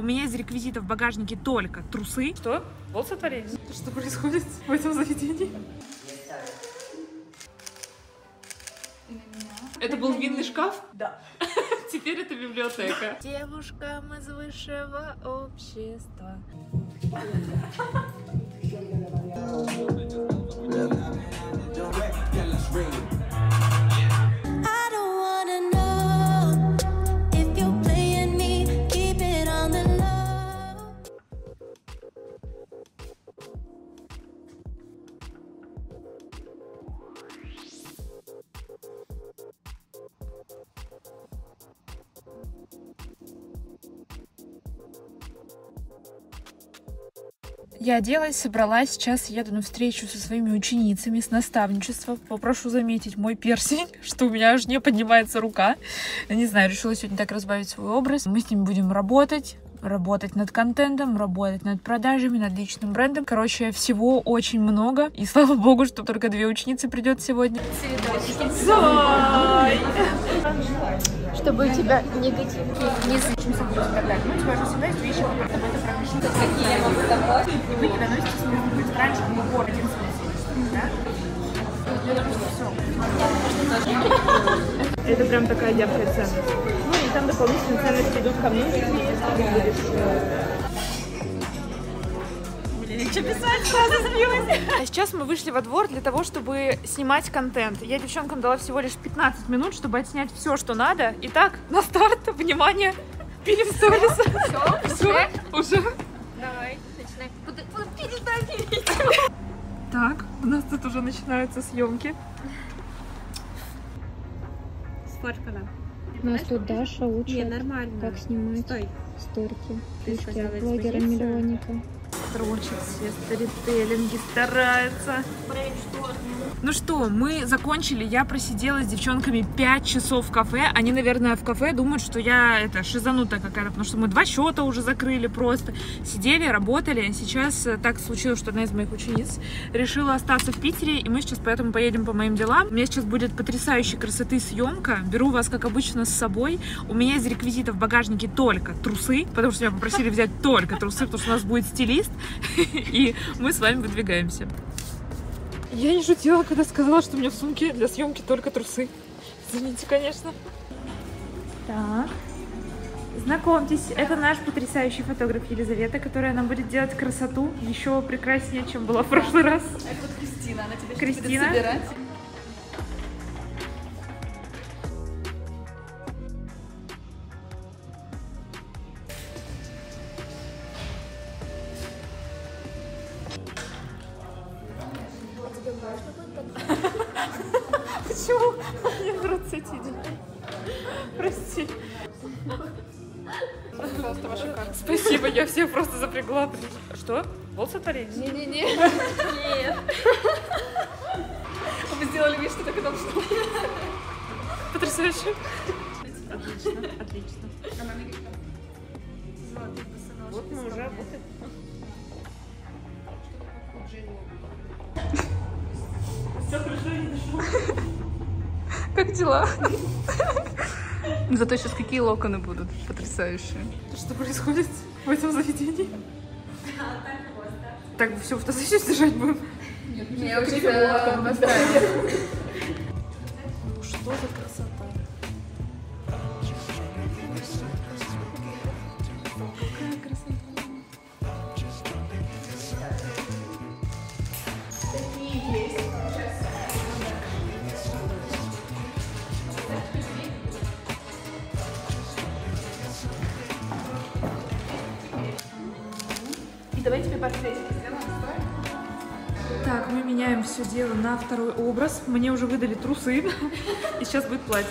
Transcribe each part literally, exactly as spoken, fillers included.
У меня из реквизитов в багажнике только трусы. Что? Вот сотворение. Что происходит в этом заведении? Это был винный шкаф? Да. Теперь это библиотека. Девушкам из высшего общества. Я оделась, собралась, сейчас еду на встречу со своими ученицами с наставничества. Попрошу заметить мой персень, что у меня аж не поднимается рука. Я не знаю, решила сегодня так разбавить свой образ. Мы с ними будем работать, работать над контентом, работать над продажами, над личным брендом. Короче, всего очень много. И слава богу, что только две ученицы придет сегодня. Цветочки. Чтобы у тебя негатив не случился. Ну, тебя же всегда есть вещи, которые об этом пропишут. Какие я могу добавить? И вы не наносите смерть будет раньше, мы в городе все. Это прям такая яркая ценность. Ну и там дополнительные ценности идут ко мне. Легче писать, сразу сбилась. А сейчас мы вышли во двор для того, чтобы снимать контент. Я девчонкам дала всего лишь пятнадцать минут, чтобы отснять все, что надо. Итак, на старт, внимание, пилим сторис. Все, все, уже. Давай, начинай. Так, у нас тут уже начинаются съемки. Сколько нам? У нас тут Даша учит, как снимать сторки для блогера-миллионника. Строчит все сторителлинги, старается. Ну что, мы закончили. Я просидела с девчонками пять часов в кафе. Они, наверное, в кафе думают, что я это шизанутая какая-то, потому что мы два счета уже закрыли просто. Сидели, работали. Сейчас так случилось, что одна из моих учениц решила остаться в Питере, и мы сейчас поэтому поедем по моим делам. У меня сейчас будет потрясающей красоты съемка. Беру вас, как обычно, с собой. У меня из реквизитов в багажнике только трусы, потому что меня попросили взять только трусы, потому что у нас будет стилист, и мы с вами выдвигаемся. Я не шутила, когда сказала, что у меня в сумке для съемки только трусы. Извините, конечно. Так. Знакомьтесь, это наш потрясающий фотограф Елизавета, которая нам будет делать красоту еще прекраснее, чем была в прошлый раз. Это вот Кристина, она тебя сейчас будет собирать. Почему? Мне в рот садили. Прости. Пожалуйста, ваша карта. Спасибо, я всех просто запрягла. Что? Волосы отворились? Не-не-не. Нет. Вы сделали вид, что так и должно быть. Потрясающе. Отлично, отлично. Вот мы уже работаем. Все хорошо, я не дышу. Как дела? Зато сейчас какие локоны будут потрясающие. Что происходит в этом заведении? А, так вот, да. Так, все, в тазочек держать будем? Нет, не очень локон поставили. Ну что за красота? Какая красота. Давай тебе портрет. Так, мы меняем все дело на второй образ. Мне уже выдали трусы, и сейчас будет платье.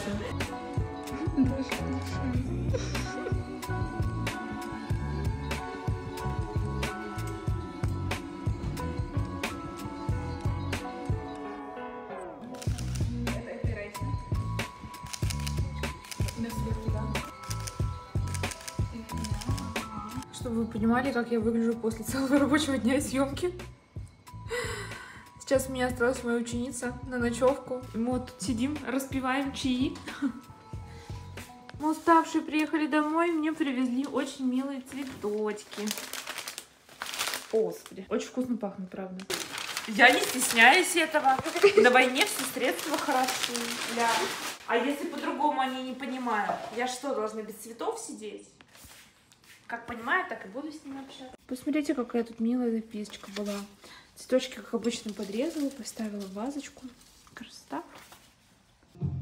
Чтобы вы понимали, как я выгляжу после целого рабочего дня и съемки. Сейчас меня осталась моя ученица на ночевку. И мы вот тут сидим, распиваем чаи. Мы уставшие приехали домой, мне привезли очень милые цветочки. Оспри. Очень вкусно пахнет, правда. Я не стесняюсь этого. На войне все средства хороши. Ля. А если по-другому они не понимают? Я что, должна без цветов сидеть? Как понимаю, так и буду с ним общаться. Посмотрите, какая тут милая записочка была. Цветочки, как обычно, подрезала, поставила в вазочку. Красота.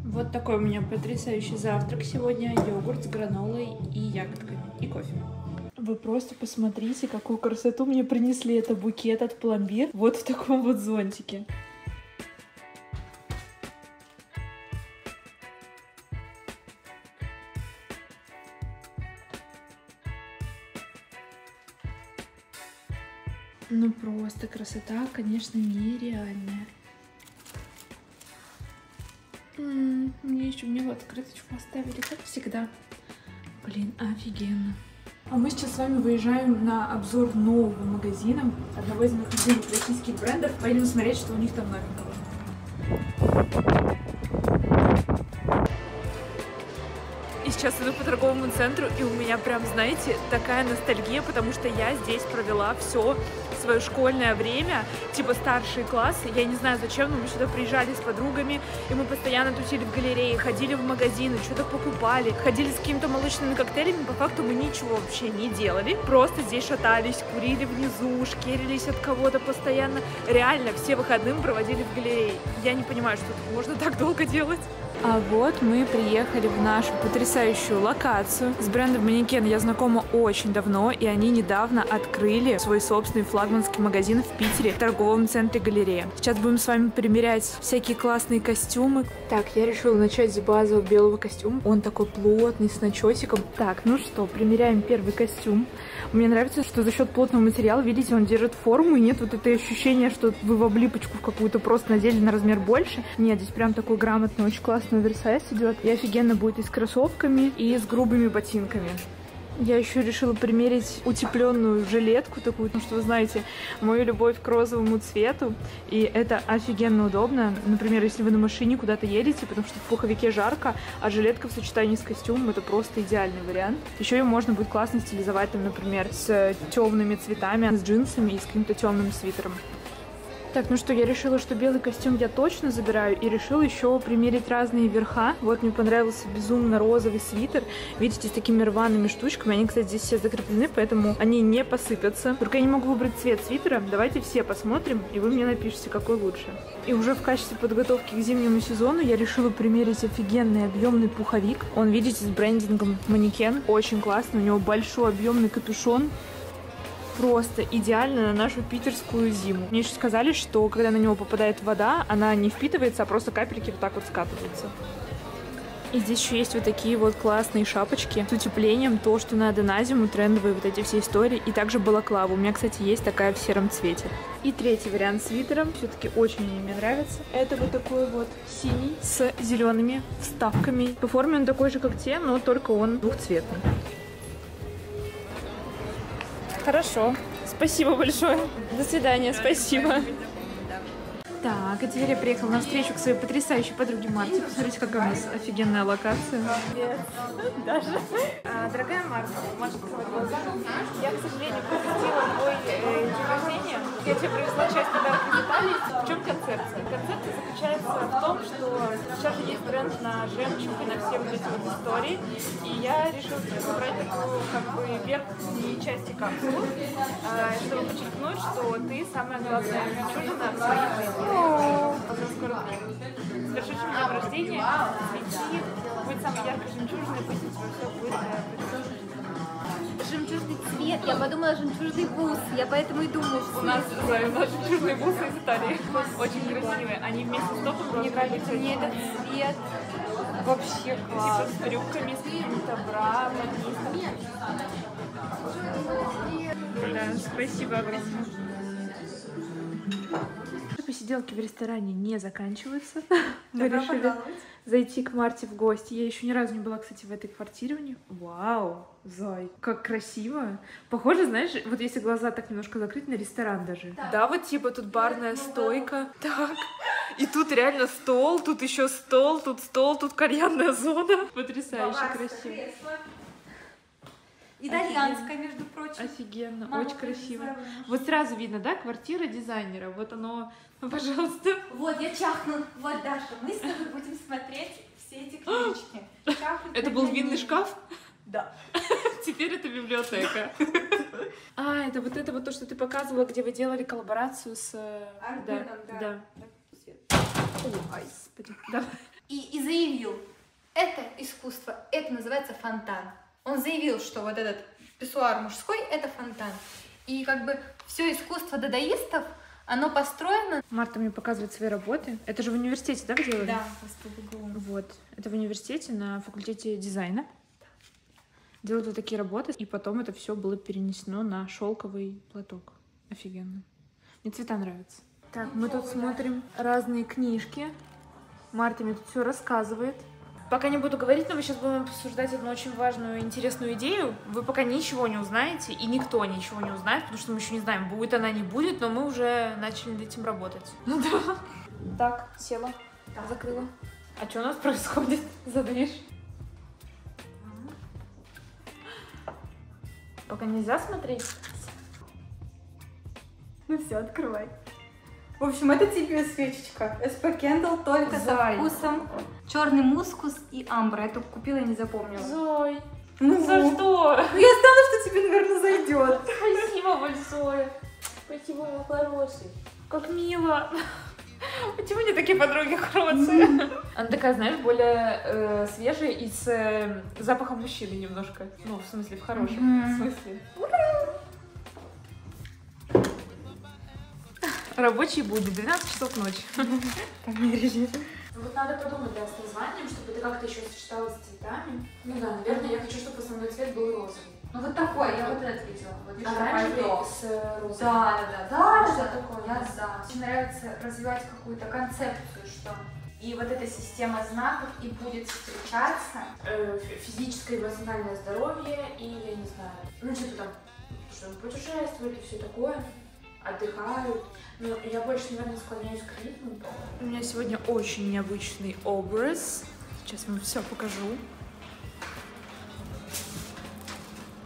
Вот такой у меня потрясающий завтрак сегодня. Йогурт с гранолой и ягодками. И кофе. Вы просто посмотрите, какую красоту мне принесли. Это букет от Пломбир. Вот в таком вот зонтике. Ну просто красота, конечно, нереальная. М-м, мне еще мило открыточку оставили, как всегда. Блин, офигенно. А мы сейчас с вами выезжаем на обзор нового магазина, одного из магазинов российских брендов. Поедем смотреть, что у них там новенького. И сейчас иду по торговому центру, и у меня прям, знаете, такая ностальгия, потому что я здесь провела все свое школьное время, типа старшие классы. Я не знаю зачем, но мы сюда приезжали с подругами, и мы постоянно тусили в галерее, ходили в магазины, что-то покупали, ходили с какими-то молочными коктейлями. По факту мы ничего вообще не делали, просто здесь шатались, курили внизу, шкерились от кого-то постоянно. Реально, все выходные мы проводили в галерее. Я не понимаю, что тут можно так долго делать. А вот мы приехали в нашу потрясающую локацию. С брендом Манекен я знакома очень давно, и они недавно открыли свой собственный флагманский магазин в Питере, в торговом центре Галерея. Сейчас будем с вами примерять всякие классные костюмы. Так, я решила начать с базового белого костюма. Он такой плотный, с начесиком. Так, ну что, примеряем первый костюм. Мне нравится, что за счет плотного материала, видите, он держит форму, и нет вот это ощущение, что вы в облипочку какую-то просто надели на размер больше. Нет, здесь прям такой грамотный, очень классный оверсайз идет, и офигенно будет и с кроссовками, и с грубыми ботинками. Я еще решила примерить утепленную жилетку такую, потому что вы знаете мою любовь к розовому цвету, и это офигенно удобно. Например, если вы на машине куда-то едете, потому что в пуховике жарко, а жилетка в сочетании с костюмом — это просто идеальный вариант. Еще ее можно будет классно стилизовать, там, например, с темными цветами, с джинсами и с каким-то темным свитером. Так, ну что, я решила, что белый костюм я точно забираю, и решила еще примерить разные верха. Вот мне понравился безумно розовый свитер, видите, с такими рваными штучками. Они, кстати, здесь все закреплены, поэтому они не посыпятся. Только я не могу выбрать цвет свитера. Давайте все посмотрим, и вы мне напишите, какой лучше. И уже в качестве подготовки к зимнему сезону я решила примерить офигенный объемный пуховик. Он, видите, с брендингом Манекен. Очень классный, у него большой объемный капюшон. Просто идеально на нашу питерскую зиму. Мне еще сказали, что когда на него попадает вода, она не впитывается, а просто капельки вот так вот скатываются. И здесь еще есть вот такие вот классные шапочки с утеплением, то, что надо на зиму, трендовые вот эти все истории. И также балаклава. У меня, кстати, есть такая в сером цвете. И третий вариант с свитером. Все-таки очень мне нравится. Это вот такой вот синий с зелеными вставками. По форме он такой же, как те, но только он двухцветный. Хорошо. Спасибо большое. До свидания. Спасибо. Так, а теперь я приехала на встречу к своей потрясающей подруге Марти. Посмотрите, какая у нас офигенная локация. Даже. А, дорогая Марти, Маша, я, к сожалению, пропустила твой э, день рождения. Я тебе привезла часть подарков в Италии. В чем концепция? Концепция заключается в том, что сейчас есть тренд на жемчуг и на все вот эти вот истории. И я решила собрать такую, как бы, верхние части капсулы, э, чтобы подчеркнуть, что ты самая главная жемчужина в своей жизни. Совершишь у меня рождение, цвети, будет самый яркий жемчужный, пусть у тебя все будет прекрасно. Жемчужный цвет, я подумала, жемчужный бус, я поэтому и думаю, что... У нас жемчужные бусы из Италии, очень красивые, они вместе с топом. Мне кажется, мне этот цвет вообще класс. Типа с брюками, с какими-то брамами. Да, спасибо огромное. посиделки в ресторане не заканчиваются. Мы решили зайти к Марти в гости. Я еще ни разу не была, кстати, в этой квартире у них. Вау, зай, как красиво. Похоже, знаешь, вот если глаза так немножко закрыты, на ресторан даже. Да, да, вот типа тут барная стойка. Так. И тут реально стол, тут еще стол, тут стол, тут кальянная зона. Потрясающе красиво. Итальянская, между прочим. Офигенно, мама, очень красиво. Вот сразу видно, да, квартира дизайнера. Вот оно, пожалуйста. Вот, я чахну. Вот, Даша, мы с тобой будем смотреть все эти книжечки. Это был винный шкаф? Да. Теперь это библиотека. А, это вот это вот то, что ты показывала, где вы делали коллаборацию с... Арденом, да. И заявил, это искусство, это называется фонтан. Он заявил, что вот этот писсуар мужской – это фонтан. И как бы все искусство дадаистов, оно построено. Марта мне показывает свои работы. Это же в университете, да, делали? Да, вот. Это в университете на факультете дизайна. Делают вот такие работы, и потом это все было перенесено на шелковый платок. Офигенно. Мне цвета нравятся. Так, ну, мы тут смотрим разные книжки. Марта мне тут все рассказывает. Пока не буду говорить, но мы сейчас будем обсуждать одну очень важную, интересную идею. Вы пока ничего не узнаете, и никто ничего не узнает, потому что мы еще не знаем, будет она, не будет, но мы уже начали над этим работать. Ну да. Так, села, так, закрыла. А что у нас происходит? Задвижь. Пока нельзя смотреть. Ну все, открывай. В общем, это тебе свечечка. эс пэ Candle только Зай. Со вкусом. Черный мускус и амбра. Я только купила и не запомнила. Зой, ну за что? Я знала, что тебе, наверное, зайдет. Спасибо большое. Спасибо, мой хороший. Как мило. Почему не такие подруги хорошие? Она такая, знаешь, более э, свежая и с э, запахом мужчины немножко. Ну, в смысле, в хорошем mm-hmm. смысле. Ура! Рабочие будни, двенадцать часов ночи. Вот надо подумать, да, с названием, чтобы это как-то еще сочеталось с цветами. Ну да, наверное, я хочу, чтобы основной цвет был розовый. Ну вот такой, я вот этот видела. Оранжевый с розовым. Да, да, да, да, что такое, я за. Мне нравится развивать какую-то концепцию, что и вот эта система знаков и будет встречаться. Физическое и эмоциональное здоровье, и я не знаю, ну что-то там, что путешествовать и все такое. Отдыхают. Но я больше, наверное, склоняюсь к ритму. У меня сегодня очень необычный образ. Сейчас я вам все покажу.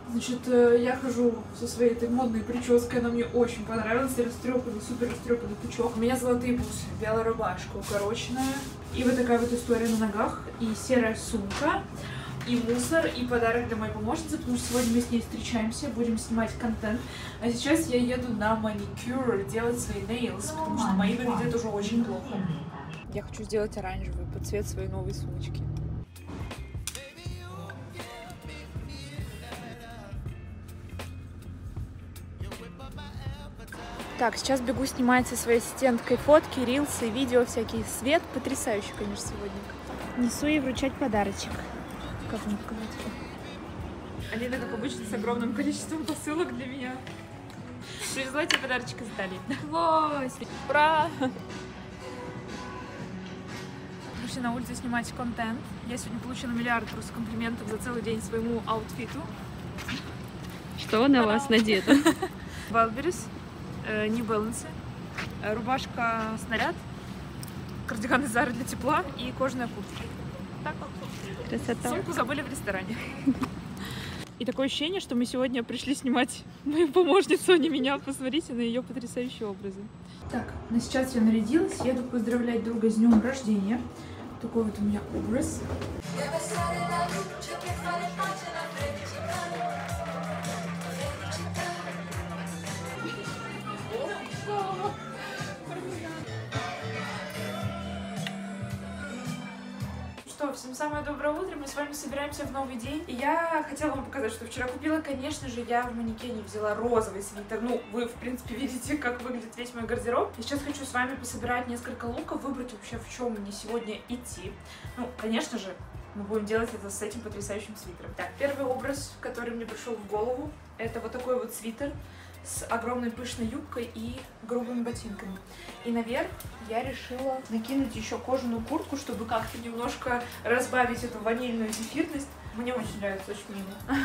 Значит, я хожу со своей этой модной прической. Она мне очень понравилась. Растрепанный, супер растрепанный пучок. У меня золотые бусы, белая рубашка укороченная. И вот такая вот история на ногах. И серая сумка. И мусор, и подарок для моей помощницы, потому что сегодня мы с ней встречаемся, будем снимать контент. А сейчас я еду на маникюр делать свои нейлс, потому что мои выглядят уже очень плохо. Я хочу сделать оранжевый под цвет своей новой сумочки. Так, сейчас бегу снимать со своей ассистенткой фотки, рилсы, видео всякие. Свет потрясающий, конечно, сегодня. Несу ей вручать подарочек. Как он сказать? Алина, как обычно, с огромным количеством посылок для меня. Привезла тебе подарочек из Италии. Ура! Вообще на улице снимать контент. Я сегодня получила миллиард просто комплиментов за целый день своему аутфиту. Что на вас надето? Валберис, New Balance, рубашка снаряд, кардиган из Зары для тепла и кожаная куртка. Так вот. Красота. Сумку забыли в ресторане. И такое ощущение, что мы сегодня пришли снимать мою помощницу, а не меня. Посмотрите на ее потрясающие образы. Так, ну сейчас я нарядилась. Еду поздравлять друга с днем рождения. Такой вот у меня образ. Всем самое доброе утро, мы с вами собираемся в новый день. И я хотела вам показать, что вчера купила, конечно же, я в Манекене взяла розовый свитер. Ну, вы, в принципе, видите, как выглядит весь мой гардероб. И сейчас хочу с вами пособирать несколько луков, выбрать вообще, в чем мне сегодня идти. Ну, конечно же, мы будем делать это с этим потрясающим свитером. Так, первый образ, который мне пришел в голову, это вот такой вот свитер. с огромной пышной юбкой и грубыми ботинками. И наверх я решила накинуть еще кожаную куртку, чтобы как-то немножко разбавить эту ванильную зефирность. Мне очень нравится, очень мило.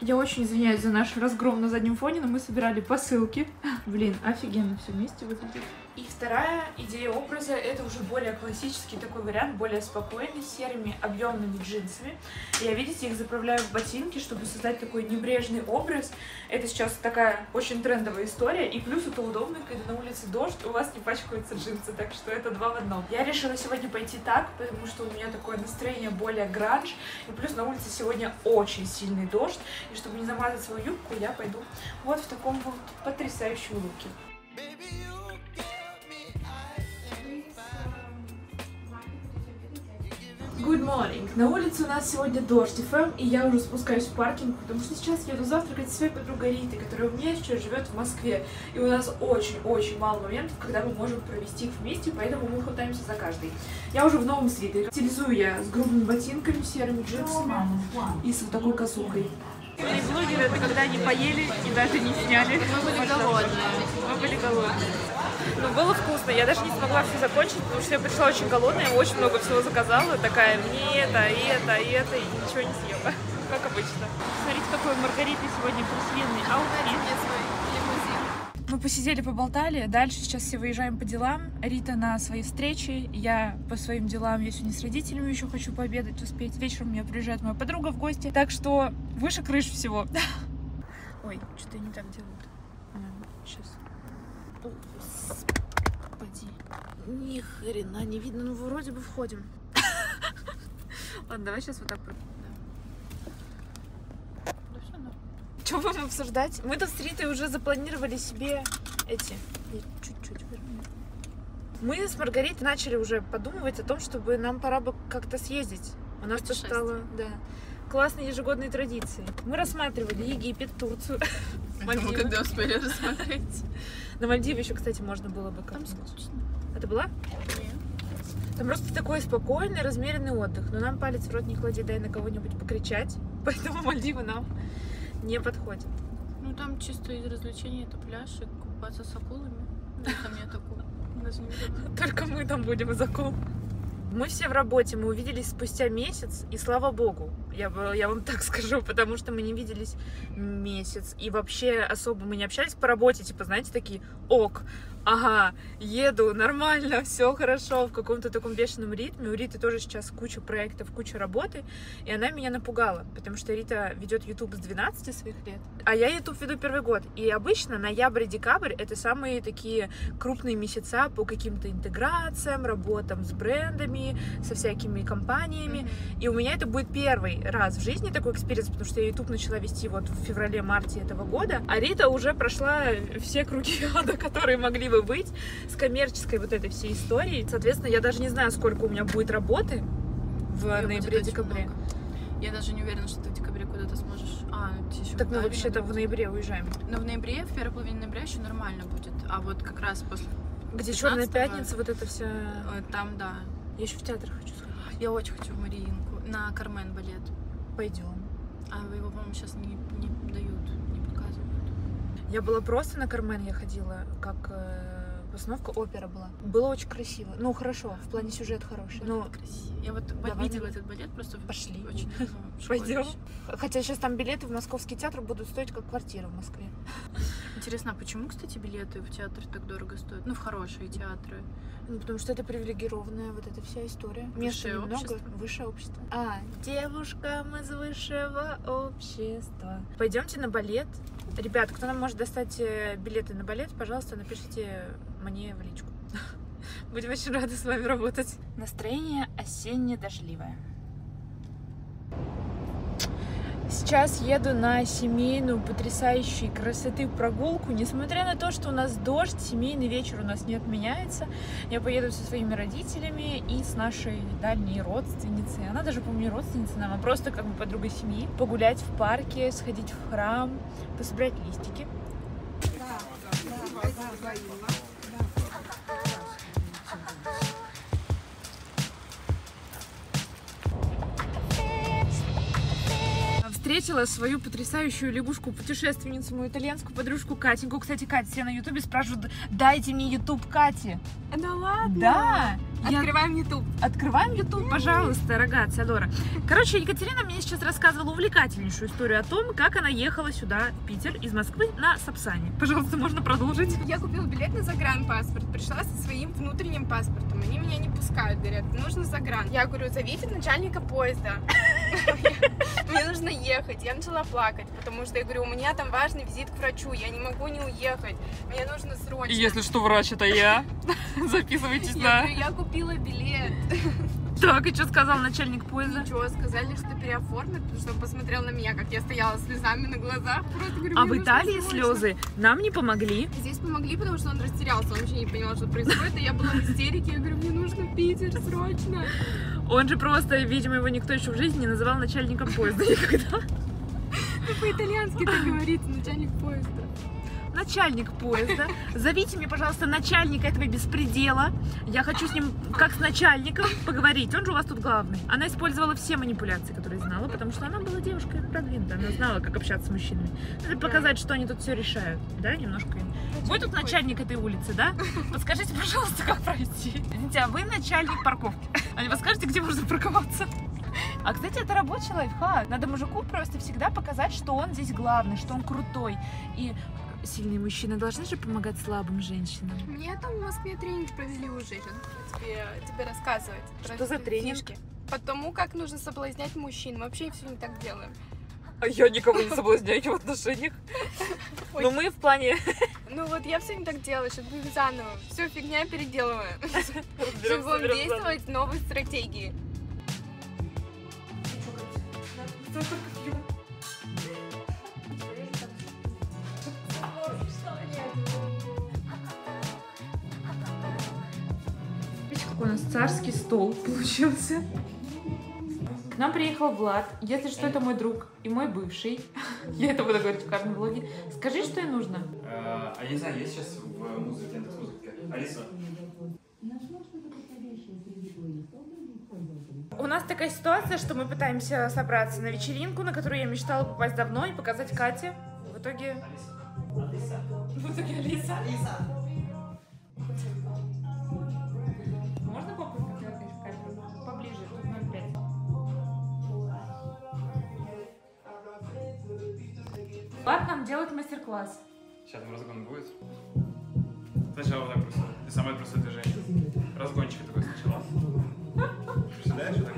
Я очень извиняюсь за наш разгром на заднем фоне, но мы собирали посылки. Блин, офигенно все вместе выглядит. И вторая идея образа — это уже более классический такой вариант, более спокойный, с серыми объемными джинсами. Я, видите, их заправляю в ботинки, чтобы создать такой небрежный образ. Это сейчас такая очень трендовая история. И плюс это удобно, когда на улице дождь, у вас не пачкаются джинсы, так что это два в одном. Я решила сегодня пойти так, потому что у меня такое настроение более гранж. И плюс на улице сегодня очень сильный дождь. И чтобы не замазать свою юбку, я пойду вот в таком вот потрясающем луке. Good morning! На улице у нас сегодня дождь эф эм, и я уже спускаюсь в паркинг, потому что сейчас еду завтракать со своей подругой Ритой, которая у меня сейчас живет в Москве. И у нас очень-очень мало моментов, когда мы можем провести их вместе, поэтому мы хватаемся за каждый. Я уже в новом свитере. Стилизую я с грубыми ботинками, серыми джинсами и с вот такой косухой. Блогеры — это когда не поели и даже не сняли. Мы были голодные. Мы были голодные. Но было вкусно. Я даже не смогла все закончить, потому что я пришла очень голодная, очень много всего заказала. Такая, мне это, и это, и это, и ничего не съела. Как обычно. Смотрите, какой Маргариты сегодня просвинный аутфит. Мы посидели, поболтали, дальше сейчас все выезжаем по делам. Рита на свои встречи, я по своим делам, я сегодня с родителями еще хочу пообедать, успеть. Вечером у меня приезжает моя подруга в гости, так что выше крыш всего. Ой, что-то не так делают. Сейчас. Господи, ни хрена не видно, ну вроде бы входим. Ладно, давай сейчас вот так. Что будем обсуждать? Мы-то с Ритой уже запланировали себе эти... Чуть-чуть верну. Мы с Маргаритой начали уже подумывать о том, чтобы нам пора бы как-то съездить. У нас тут стало, да, классные ежегодные традиции. Мы рассматривали Египет, Турцию, Мальдивы. Мы когда успели рассмотреть. На Мальдивы еще, кстати, можно было бы как-то. Там скучно. А ты была? Нет. Там просто такой спокойный, размеренный отдых. Но нам палец в рот не клади, дай на кого-нибудь покричать. Поэтому Мальдивы нам... не подходит. Ну там чисто из развлечений это пляж и купаться с акулами. Ну, там нет акул. Только мы там будем из акул. Мы все в работе, мы увиделись спустя месяц, и слава богу, я, я вам так скажу, потому что мы не виделись месяц, и вообще особо мы не общались по работе, типа, знаете, такие, ок, ага, еду, нормально, все хорошо, в каком-то таком бешеном ритме. У Риты тоже сейчас куча проектов, куча работы, и она меня напугала, потому что Рита ведет YouTube с двенадцати своих лет, а я YouTube веду первый год, и обычно ноябрь-декабрь — это самые такие крупные месяца по каким-то интеграциям, работам с брендами, со всякими компаниями, mm-hmm. и у меня это будет первый раз в жизни такой экспириенс, потому что я YouTube начала вести вот в феврале-марте этого года, а Рита уже прошла все круги ада, которые могли бы быть, с коммерческой вот этой всей историей. Соответственно, я даже не знаю, сколько у меня будет работы в ноябре-декабре. Я даже не уверена, что ты в декабре куда-то сможешь... А, еще так мы вообще-то в ноябре уезжаем. Но в ноябре, в первой половине ноября еще нормально будет, а вот как раз после... Где Черная пятница, вот это все... Там, да. Я еще в театр хочу сходить. Я очень хочу в Мариинку, на Кармен балет. Пойдем. А его, по-моему, сейчас не, не дают, не показывают. Я была просто на Кармен, я ходила, как э, постановка опера была. Было очень красиво. Ну, хорошо, в плане сюжет хороший. Балет, но красиво. Я вот давай видела этот балет, просто пошли. Очень пойдем. Хотя сейчас там билеты в московский театр будут стоить, как квартира в Москве. Интересно, а почему, кстати, билеты в театр так дорого стоят? Ну, в хорошие театры. Ну, потому что это привилегированная вот эта вся история. Высшее общество. Высшее общество. А, девушкам из высшего общества. Пойдемте на балет. Ребят, кто нам может достать билеты на балет, пожалуйста, напишите мне в личку. Будем очень рады с вами работать. Настроение осенне дождливое. Сейчас еду на семейную потрясающей красоты прогулку. Несмотря на то, что у нас дождь, семейный вечер у нас не отменяется. Я поеду со своими родителями и с нашей дальней родственницей. Она даже, по-моему, не родственница нам, а просто как бы подруга семьи. Погулять в парке, сходить в храм, пособирать листики. встретила свою потрясающую лягушку-путешественницу, мою итальянскую подружку Катеньку. Кстати, Катя, все на ютубе спрашивают, дайте мне ютуб Кати. Да ладно? Да. Открываем ютуб. Я... Открываем ютуб, пожалуйста, рогатая Адора. Короче, Екатерина мне сейчас рассказывала увлекательнейшую историю о том, как она ехала сюда, в Питер, из Москвы на Сапсане. Пожалуйста, можно продолжить? Я купила билет на загранпаспорт, пришла со своим внутренним паспортом. Они меня не пускают, говорят, нужно загран. Я говорю, зовите начальника поезда. Мне нужно ехать. Я начала плакать, потому что я говорю, у меня там важный визит к врачу, я не могу не уехать, мне нужно срочно. Если что, врач, это я. Записывайтесь на... Я купила билет. Так, и что сказал начальник поезда? Ничего, сказали, что переоформят, потому что он посмотрел на меня, как я стояла слезами на глазах. Просто говорю, а в Италии слезы нам не помогли. Здесь помогли, потому что он растерялся, он вообще не понимал, что происходит, и я была в истерике, я говорю, мне нужно в Питер, срочно. Он же просто, видимо, его никто еще в жизни не называл начальником поезда никогда. Ну, по-итальянски так говорится, начальник поезда. Начальник поезда, зовите мне, пожалуйста, начальника этого беспредела, я хочу с ним как с начальником поговорить, он же у вас тут главный. Она использовала все манипуляции, которые знала, потому что она была девушкой продвинутой, она знала, как общаться с мужчинами. Надо показать, что они тут все решают, да, немножко. Вы тут начальник этой улицы, да? Подскажите, пожалуйста, как пройти? А вы начальник парковки, а не подскажете, где можно парковаться? А, кстати, это рабочий лайфхак, надо мужику просто всегда показать, что он здесь главный, что он крутой. И сильные мужчины должны же помогать слабым женщинам. Мне там в Москве тренинг провели уже, тебе, тебе рассказывать. Что за тренинги? По тому, как нужно соблазнять мужчин. Мы вообще все не так делаем. А я никого не соблазняю в отношениях. Но мы в плане... Ну вот я все не так делаю, сейчас будем заново. Все фигня переделываю. Чтобы будем действовать новые стратегии. У нас царский стол получился. К нам приехал Влад. Если что, это мой друг и мой бывший. Я это буду говорить в каждом влоге. Скажи, что ей нужно. А я не знаю, я сейчас в музыке, музыке. Алиса. У нас такая ситуация, что мы пытаемся собраться на вечеринку, на которую я мечтала попасть давно и показать Кате. В итоге... Алиса. В итоге Алиса. Алиса. Влад нам делает мастер-класс. Сейчас разгон будет. Сначала вот так просто. И самое простое движение. Разгончик такой сначала. Приседаешь вот так.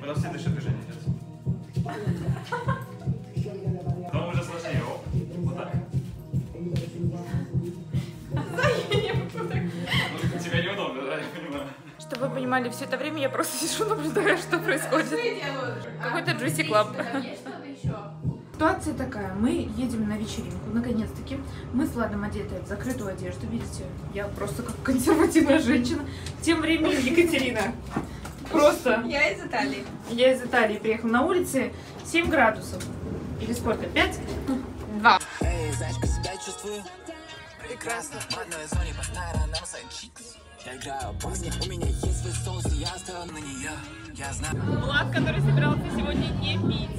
Потом следующее движение идет. Потом уже сложнее. Оп. Вот так. Ну, тебе неудобно, да? Я понимаю. Чтобы вы понимали, все это время я просто сижу, наблюдаю, что происходит. Какой-то Джуси Клаб. Ситуация такая, мы едем на вечеринку, наконец-таки, мы с Владом одеты в закрытую одежду, видите, я просто как консервативная женщина. Тем временем Екатерина, просто... Я из Италии. Я из Италии, приехала на улице, семь градусов, или сколько, пять? Два. Эй, зайчка, себя чувствую прекрасно, в одной зоне по сторонам сочикс. Я играю в баскет, у меня есть свой соус, я оставил на нее, я знаю. Влад, который собирался сегодня не пить.